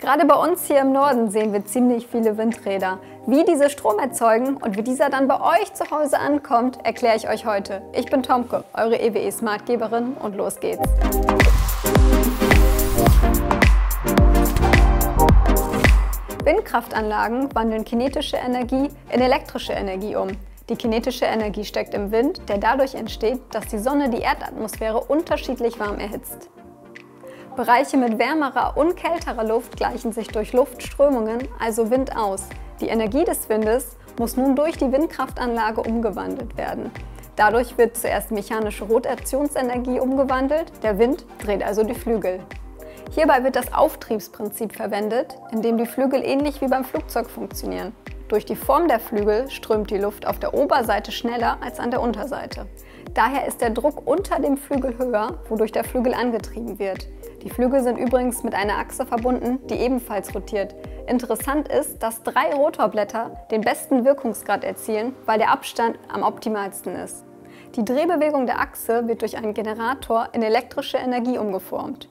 Gerade bei uns hier im Norden sehen wir ziemlich viele Windräder. Wie diese Strom erzeugen und wie dieser dann bei euch zu Hause ankommt, erkläre ich euch heute. Ich bin Tomke, eure EWE Smartgeberin und los geht's. Windkraftanlagen wandeln kinetische Energie in elektrische Energie um. Die kinetische Energie steckt im Wind, der dadurch entsteht, dass die Sonne die Erdatmosphäre unterschiedlich warm erhitzt. Bereiche mit wärmerer und kälterer Luft gleichen sich durch Luftströmungen, also Wind, aus. Die Energie des Windes muss nun durch die Windkraftanlage umgewandelt werden. Dadurch wird zuerst mechanische Rotationsenergie umgewandelt, der Wind dreht also die Flügel. Hierbei wird das Auftriebsprinzip verwendet, in dem die Flügel ähnlich wie beim Flugzeug funktionieren. Durch die Form der Flügel strömt die Luft auf der Oberseite schneller als an der Unterseite. Daher ist der Druck unter dem Flügel höher, wodurch der Flügel angetrieben wird. Die Flügel sind übrigens mit einer Achse verbunden, die ebenfalls rotiert. Interessant ist, dass 3 Rotorblätter den besten Wirkungsgrad erzielen, weil der Abstand am optimalsten ist. Die Drehbewegung der Achse wird durch einen Generator in elektrische Energie umgeformt.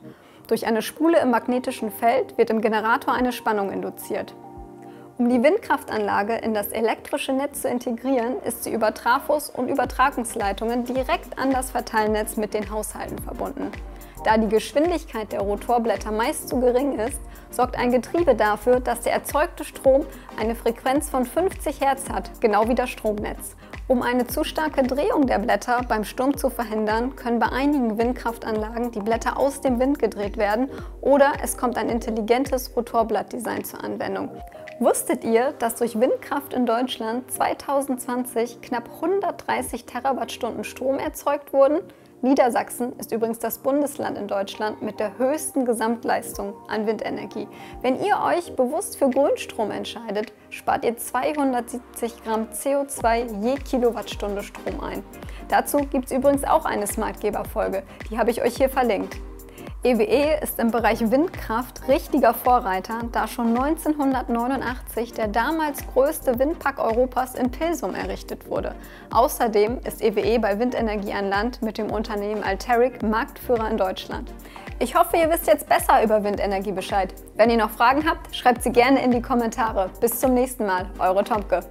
Durch eine Spule im magnetischen Feld wird im Generator eine Spannung induziert. Um die Windkraftanlage in das elektrische Netz zu integrieren, ist sie über Trafos und Übertragungsleitungen direkt an das Verteilnetz mit den Haushalten verbunden. Da die Geschwindigkeit der Rotorblätter meist zu gering ist, sorgt ein Getriebe dafür, dass der erzeugte Strom eine Frequenz von 50 Hertz hat, genau wie das Stromnetz. Um eine zu starke Drehung der Blätter beim Sturm zu verhindern, können bei einigen Windkraftanlagen die Blätter aus dem Wind gedreht werden oder es kommt ein intelligentes Rotorblattdesign zur Anwendung. Wusstet ihr, dass durch Windkraft in Deutschland 2020 knapp 130 Terawattstunden Strom erzeugt wurden? Niedersachsen ist übrigens das Bundesland in Deutschland mit der höchsten Gesamtleistung an Windenergie. Wenn ihr euch bewusst für Grünstrom entscheidet, spart ihr 270 Gramm CO2 je Kilowattstunde Strom ein. Dazu gibt es übrigens auch eine Smartgeber-Folge, die habe ich euch hier verlinkt. EWE ist im Bereich Windkraft richtiger Vorreiter, da schon 1989 der damals größte Windpark Europas in Pilsum errichtet wurde. Außerdem ist EWE bei Windenergie an Land mit dem Unternehmen Alterric Marktführer in Deutschland. Ich hoffe, ihr wisst jetzt besser über Windenergie Bescheid. Wenn ihr noch Fragen habt, schreibt sie gerne in die Kommentare. Bis zum nächsten Mal, eure Tomke.